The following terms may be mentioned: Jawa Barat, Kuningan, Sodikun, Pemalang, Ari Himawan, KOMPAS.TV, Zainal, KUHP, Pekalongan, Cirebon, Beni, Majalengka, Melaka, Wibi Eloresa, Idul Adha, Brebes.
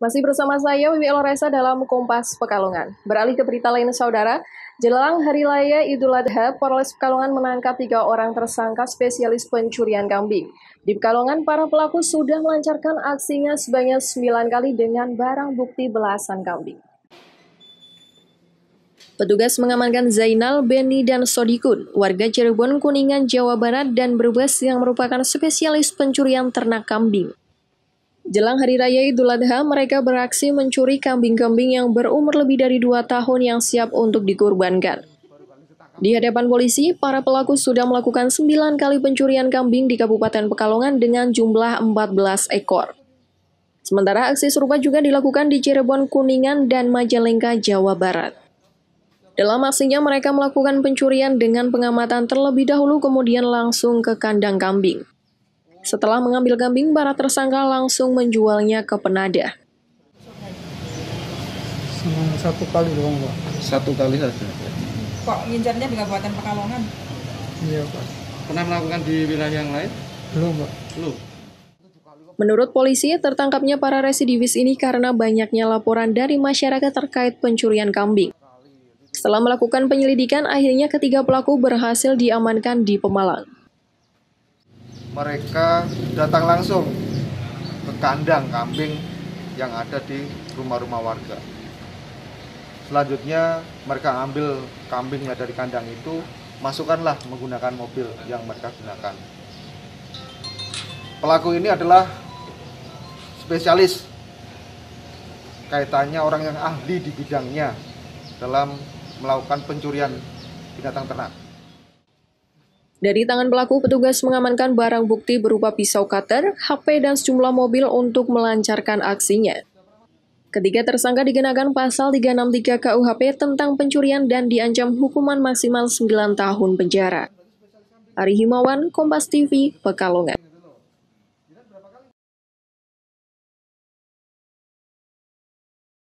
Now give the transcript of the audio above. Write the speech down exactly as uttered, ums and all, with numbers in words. Masih bersama saya, Wibi Eloresa dalam Kompas Pekalongan. Beralih ke berita lain, Saudara. Jelang Hari Raya Idul Adha, Polres Pekalongan menangkap tiga orang tersangka spesialis pencurian kambing. Di Pekalongan, para pelaku sudah melancarkan aksinya sebanyak sembilan kali dengan barang bukti belasan kambing. Petugas mengamankan Zainal, Beni, dan Sodikun, warga Cirebon, Kuningan, Jawa Barat, dan Brebes yang merupakan spesialis pencurian ternak kambing. Jelang Hari Raya Idul Adha, mereka beraksi mencuri kambing-kambing yang berumur lebih dari dua tahun yang siap untuk dikurbankan. Di hadapan polisi, para pelaku sudah melakukan sembilan kali pencurian kambing di Kabupaten Pekalongan dengan jumlah empat belas ekor. Sementara aksi serupa juga dilakukan di Cirebon, Kuningan, dan Majalengka, Jawa Barat. Dalam aksinya, mereka melakukan pencurian dengan pengamatan terlebih dahulu kemudian langsung ke kandang kambing. Setelah mengambil kambing, para tersangka langsung menjualnya ke penada. Satu kali doang, Pak. Satu kali saja. Kok ngincarnya di Kabupaten Pekalongan? Iya, Pak. Pernah melakukan di wilayah yang lain? Belum, Pak. Belum. Menurut polisi, tertangkapnya para residivis ini karena banyaknya laporan dari masyarakat terkait pencurian kambing. Setelah melakukan penyelidikan, akhirnya ketiga pelaku berhasil diamankan di Pemalang. Mereka datang langsung ke kandang kambing yang ada di rumah-rumah warga. Selanjutnya mereka ambil kambingnya dari kandang itu, masukkanlah menggunakan mobil yang mereka gunakan. Pelaku ini adalah spesialis, kaitannya orang yang ahli di bidangnya dalam melakukan pencurian binatang ternak. Dari tangan pelaku, petugas mengamankan barang bukti berupa pisau cutter, H P, dan sejumlah mobil untuk melancarkan aksinya. Ketiga tersangka dikenakan pasal tiga enam tiga K U H P tentang pencurian dan diancam hukuman maksimal sembilan tahun penjara. Ari Himawan, Kompas T V, Pekalongan.